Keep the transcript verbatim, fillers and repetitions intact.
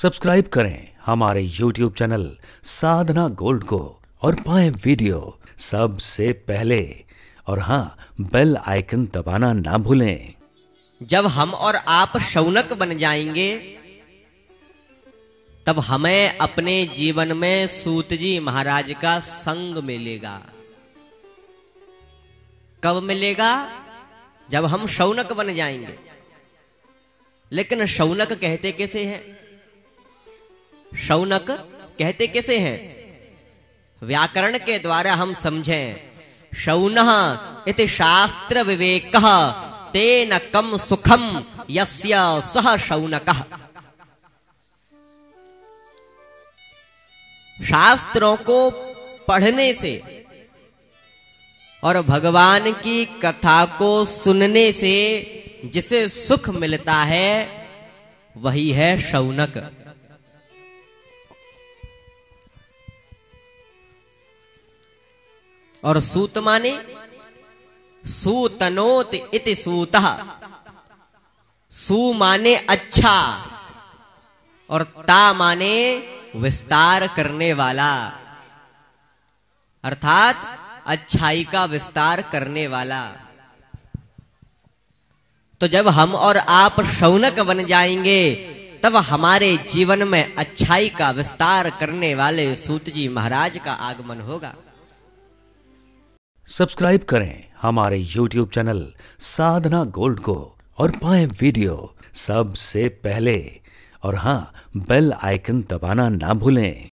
Subscribe करें हमारे YouTube channel साधना gold को और पाएं वीडियो सबसे पहले। और हाँ, बेल आइकन दबाना ना भूलें। जब हम और आप शौनक बन जाएंगे तब हमें अपने जीवन में सूत जी महाराज का संग मिलेगा। कब मिलेगा? जब हम शौनक बन जाएंगे। लेकिन शौनक कहते कैसे हैं? शौनक कहते कैसे हैं? व्याकरण के द्वारा हम समझें। शौनः इति शास्त्र विवेकः तेन कम सुखम यस्य सह शौनकः। शास्त्रों को पढ़ने से और भगवान की कथा को सुनने से जिसे सुख मिलता है वही है शौनक। और सूत माने सूतनोत इति सूतः। सू माने अच्छा और ता माने विस्तार करने वाला, अर्थात अच्छाई का विस्तार करने वाला। तो जब हम और आप शौनक बन जाएंगे तब हमारे जीवन में अच्छाई का विस्तार करने वाले सूत जी महाराज का आगमन होगा। सब्सक्राइब करें हमारे यूट्यूब चैनल साधना गोल्ड को और पाएं वीडियो सबसे पहले। और हाँ, बेल आइकन दबाना ना भूलें।